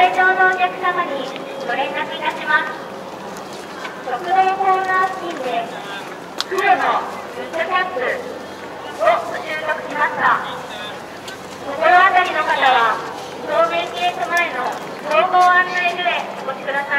来場のお客様にご連絡いたします。特例コーナー付近で黒のグッドキャップを収録しました。心当たりの方は正面ゲート前の総合案内所へお越しください。